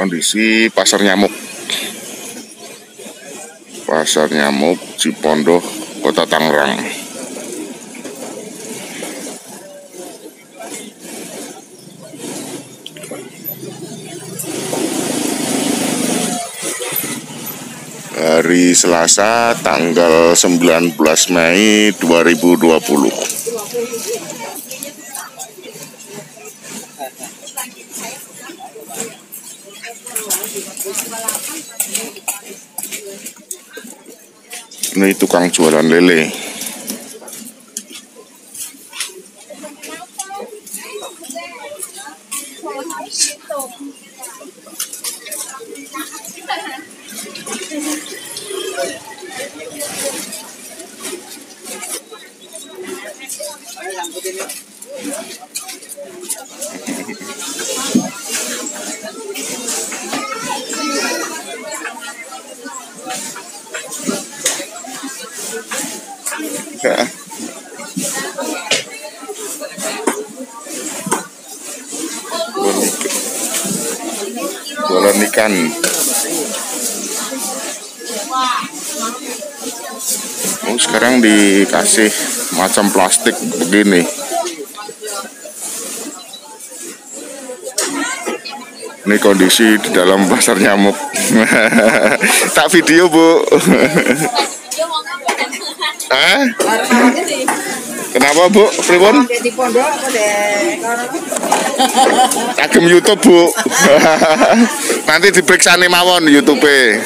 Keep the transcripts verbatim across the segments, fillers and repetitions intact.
kondisi pasar nyamuk. Pasar nyamuk Cipondoh, Kota Tangerang. Hari Selasa tanggal sembilan belas Mei dua ribu dua puluh. Ini tukang jualan lele. Jualan ikan. Oh, sekarang dikasih macam plastik begini. Ini kondisi di dalam pasar nyamuk. Tak video, Bu. Ah? Kenapa, Bu? Pripun? Kagem YouTube, Bu. Nanti diperiksani mawon YouTube-e.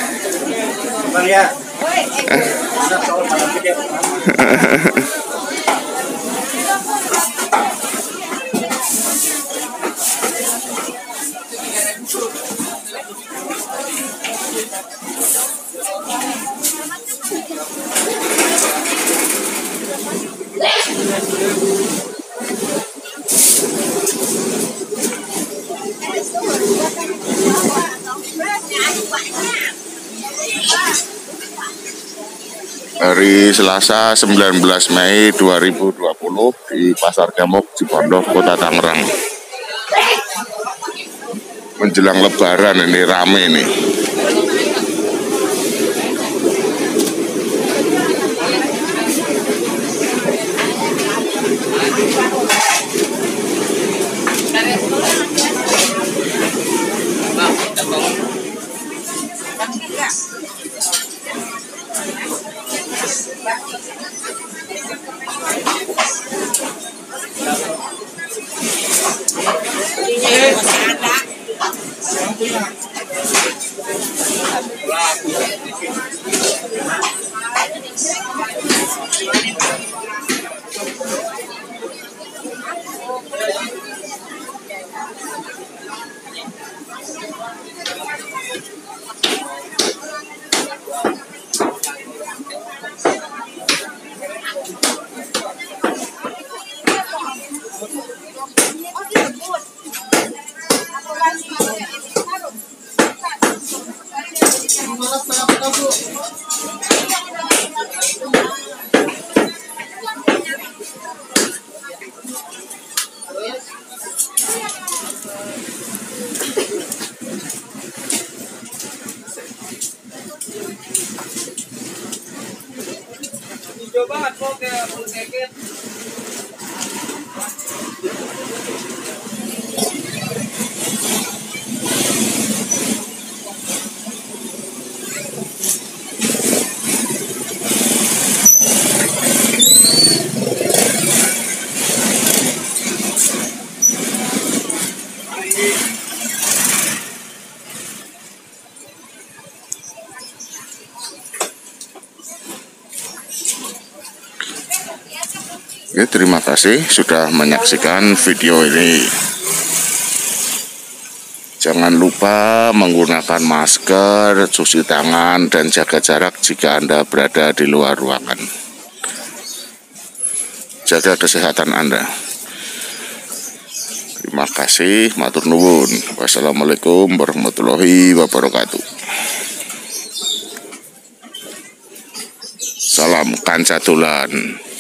Hari Selasa sembilan belas Mei dua ribu dua puluh di Pasar Nyamuk Cipondoh, Kota Tangerang. Menjelang Lebaran ini rame nih. Oke, terima kasih sudah menyaksikan video ini. Jangan lupa menggunakan masker, cuci tangan, dan jaga jarak jika Anda berada di luar ruangan. Jaga kesehatan Anda. Terima kasih. Matur nuwun. Wassalamualaikum warahmatullahi wabarakatuh. Salam kancadolan.